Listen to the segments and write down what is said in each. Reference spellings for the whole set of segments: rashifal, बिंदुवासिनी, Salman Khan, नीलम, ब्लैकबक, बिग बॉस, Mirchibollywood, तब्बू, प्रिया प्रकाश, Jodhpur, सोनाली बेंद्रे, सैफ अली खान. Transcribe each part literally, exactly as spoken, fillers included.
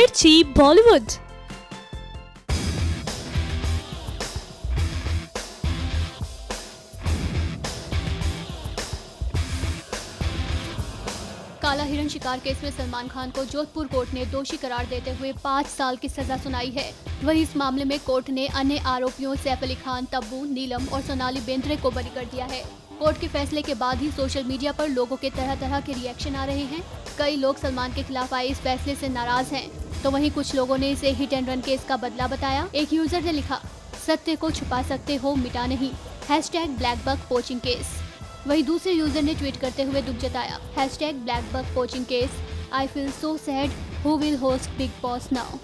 मिर्ची बॉलीवुड। काला हिरण शिकार केस में सलमान खान को जोधपुर कोर्ट ने दोषी करार देते हुए पाँच साल की सजा सुनाई है। वहीं इस मामले में कोर्ट ने अन्य आरोपियों सैफ अली खान, तब्बू, नीलम और सोनाली बेंद्रे को बरी कर दिया है। कोर्ट के फैसले के बाद ही सोशल मीडिया पर लोगों के तरह तरह के रिएक्शन आ रहे हैं। कई लोग सलमान के खिलाफ आए इस फैसले से नाराज हैं, तो वहीं कुछ लोगों ने इसे हिट एंड रन केस का बदला बताया। एक यूजर ने लिखा, सत्य को छुपा सकते हो, मिटा नहीं, हैशटैग ब्लैकबक पोचिंग केस। वहीं दूसरे यूजर ने ट्वीट करते हुए दुख जताया, hashtag ब्लैकबक poaching case, I feel so sad, who will host बिग बॉस now.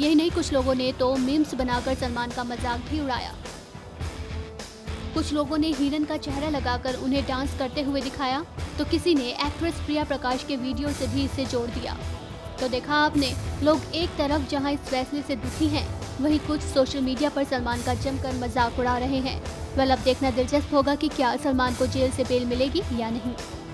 यही नहीं, कुछ लोगों ने तो मीम्स बनाकर सलमान का मजाक भी उड़ाया। कुछ लोगों ने हिरन का चेहरा लगाकर उन्हें डांस करते हुए दिखाया, तो किसी ने एक्ट्रेस प्रिया प्रकाश के वीडियो से भी इसे जोड़ दिया। तो देखा आपने, लोग एक तरफ जहां इस फैसले से दुखी हैं, वहीं कुछ सोशल मीडिया पर सलमान का जमकर मजाक उड़ा रहे हैं। वेल, अब देखना दिलचस्प होगा कि क्या सलमान को जेल से बेल मिलेगी या नहीं।